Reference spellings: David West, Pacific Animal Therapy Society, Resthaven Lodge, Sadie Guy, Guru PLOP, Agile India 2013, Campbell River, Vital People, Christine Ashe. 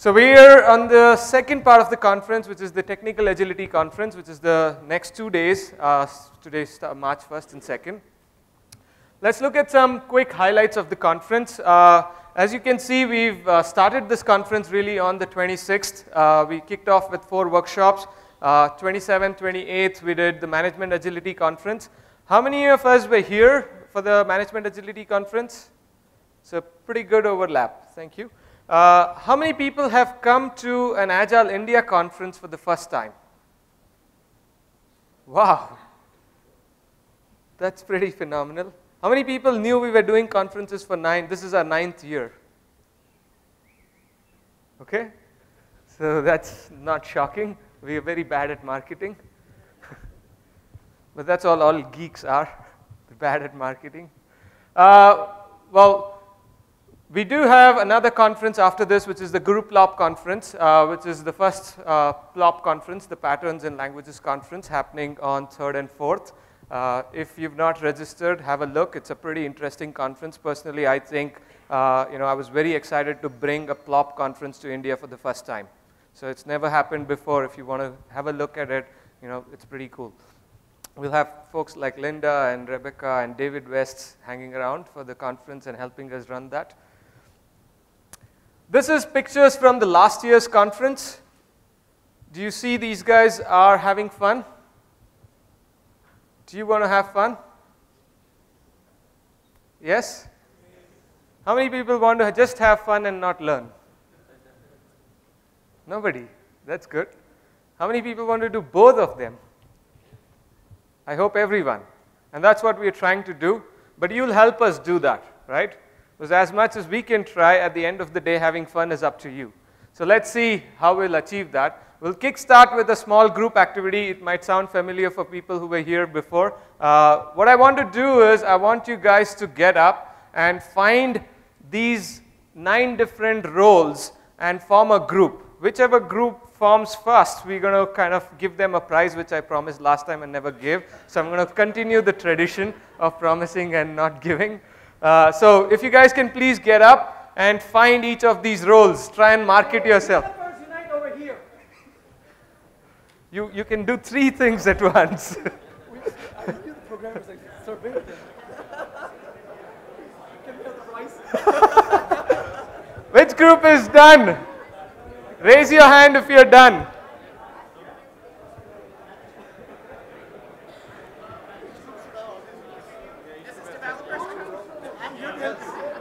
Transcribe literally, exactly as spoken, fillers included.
So we are on the second part of the conference, which is the Technical Agility Conference, which is the next two days, uh, today's March first and second. Let's look at some quick highlights of the conference. Uh, as you can see, we've uh, started this conference really on the twenty-sixth. Uh, we kicked off with four workshops. Uh, twenty-seventh, twenty-eighth, we did the Management Agility Conference. How many of us were here for the Management Agility Conference? It's a pretty good overlap, thank you. Uh, how many people have come to an Agile India conference for the first time? Wow, that's pretty phenomenal. How many people knew we were doing conferences for nine? This is our ninth year. Okay, so that's not shocking. We are very bad at marketing, but that's all all geeks are, bad at marketing. Uh, well. We do have another conference after this, which is the Guru PLOP conference, uh, which is the first uh, PLOP conference, the Patterns and Languages conference, happening on third and fourth. Uh, if you've not registered, have a look. It's a pretty interesting conference. Personally, I think, uh, you know, I was very excited to bring a PLOP conference to India for the first time. So it's never happened before. If you want to have a look at it, you know, it's pretty cool. We'll have folks like Linda and Rebecca and David West hanging around for the conference and helping us run that. This is pictures from the last year's conference. Do you see these guys are having fun? Do you want to have fun? Yes? How many people want to just have fun and not learn? Nobody. That's good. How many people want to do both of them? I hope everyone. And that's what we're trying to do. But you'll help us do that, right? Because as much as we can try, at the end of the day, having fun is up to you. So let's see how we'll achieve that. We'll kickstart with a small group activity. It might sound familiar for people who were here before. Uh, what I want to do is I want you guys to get up and find these nine different roles and form a group. Whichever group forms first, we're going to kind of give them a prize, which I promised last time and never gave. So I'm going to continue the tradition of promising and not giving. Uh, so if you guys can please get up and find each of these roles, try and market yourself. Over here. You, you can do three things at once. Which group is done? Raise your hand if you're done. Yes.